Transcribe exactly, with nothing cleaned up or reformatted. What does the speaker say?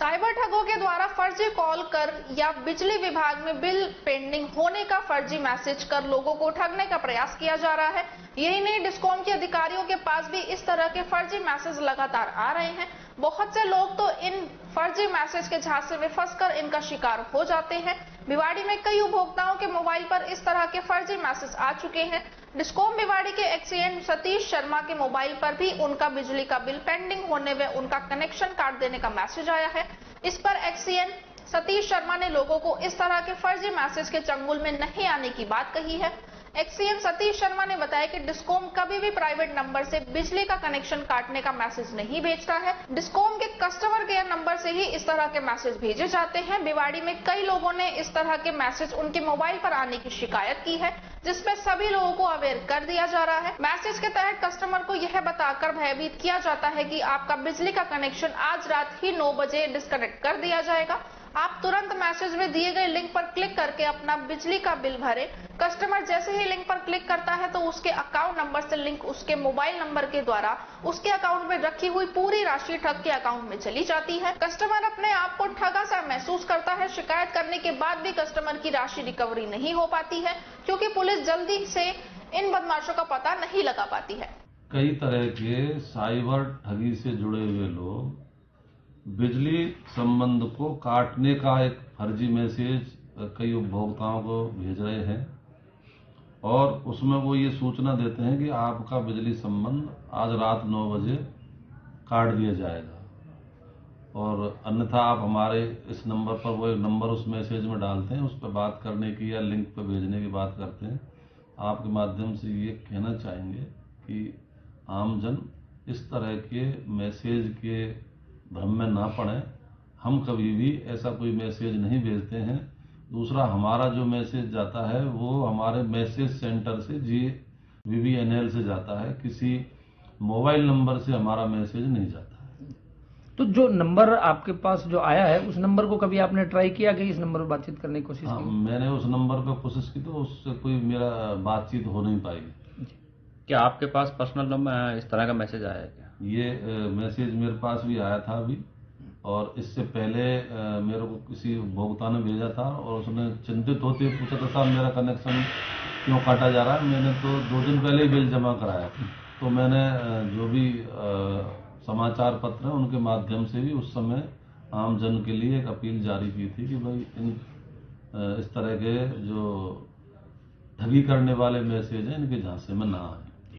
Cyber ठगों के द्वारा फर्जी कॉल कर या बिजली विभाग में बिल पेंडिंग होने का फर्जी मैसेज कर लोगों को ठगने का प्रयास किया जा रहा है। यही नहीं, डिस्कॉम के अधिकारियों के पास भी इस तरह के फर्जी मैसेज लगातार आ रहे हैं। बहुत से लोग तो इन फर्जी मैसेज के झांसे में फंसकर इनका शिकार हो जाते हैं। भिवाड़ी में कई उपभोक्ताओं के मोबाइल पर इस तरह के फर्जी मैसेज आ चुके हैं। डिस्कॉम भिवाड़ी के एक्सईएन सतीश शर्मा के मोबाइल पर भी उनका बिजली का बिल पेंडिंग होने व उनका कनेक्शन काट देने का मैसेज आया है। इस पर एक्सईएन सतीश शर्मा ने लोगों को इस तरह के फर्जी मैसेज के चंगुल में नहीं आने की बात कही है। एक्सईएन सतीश शर्मा ने बताया कि डिस्कॉम कभी भी प्राइवेट नंबर से बिजली का कनेक्शन काटने का मैसेज नहीं भेजता है। डिस्कॉम के कस्टमर केयर नंबर से ही इस तरह के मैसेज भेजे जाते हैं। भिवाड़ी में कई लोगों ने इस तरह के मैसेज उनके मोबाइल पर आने की शिकायत की है, जिसमें सभी लोगों को अवेयर कर दिया जा रहा है। मैसेज के तहत कस्टमर को यह बताकर भयभीत किया जाता है कि आपका बिजली का कनेक्शन आज रात ही नौ बजे डिस्कनेक्ट कर दिया जाएगा। आप तुरंत मैसेज में दिए गए लिंक पर क्लिक करके अपना बिजली का बिल भरें। कस्टमर जैसे ही लिंक पर क्लिक करता है तो उसके अकाउंट नंबर से लिंक उसके मोबाइल नंबर के द्वारा उसके अकाउंट में रखी हुई पूरी राशि ठग के अकाउंट में चली जाती है। कस्टमर अपने आप को ठगा सा महसूस करता है। शिकायत करने के बाद भी कस्टमर की राशि रिकवरी नहीं हो पाती है, क्योंकि पुलिस जल्दी से इन बदमाशों का पता नहीं लगा पाती है। कई तरह के साइबर ठगी से जुड़े हुए लोग बिजली संबंध को काटने का एक फर्जी मैसेज कई उपभोक्ताओं को भेज रहे हैं और उसमें वो ये सूचना देते हैं कि आपका बिजली संबंध आज रात नौ बजे काट दिया जाएगा और अन्यथा आप हमारे इस नंबर पर, वो एक नंबर उस मैसेज में डालते हैं, उस पर बात करने की या लिंक पर भेजने की बात करते हैं। आपके माध्यम से ये कहना चाहेंगे कि आमजन इस तरह के मैसेज के भ्रम में ना पड़ें। हम कभी भी ऐसा कोई मैसेज नहीं भेजते हैं। दूसरा, हमारा जो मैसेज जाता है वो हमारे मैसेज सेंटर से G V V N L से जाता है, किसी मोबाइल नंबर से हमारा मैसेज नहीं जाता है। तो जो नंबर आपके पास जो आया है उस नंबर को कभी आपने ट्राई किया कि इस नंबर पर बातचीत करने की कोशिश की? हाँ, मैंने उस नंबर पर कोशिश की तो उससे कोई मेरा बातचीत हो नहीं पाई। क्या आपके पास पर्सनल नंबर इस तरह का मैसेज आया है क्या? ये मैसेज मेरे पास भी आया था अभी, और इससे पहले आ, मेरे को किसी उपभोक्ता ने भेजा था और उसने चिंतित होते हुए पूछा था, साहब मेरा कनेक्शन क्यों काटा जा रहा है? मैंने तो दो दिन पहले ही बिल जमा कराया। तो मैंने जो भी आ, समाचार पत्र हैं उनके माध्यम से भी उस समय आमजन के लिए एक अपील जारी की थी कि भाई इन आ, इस तरह के जो ठगी करने वाले मैसेज हैं इनके झांसे में ना आए।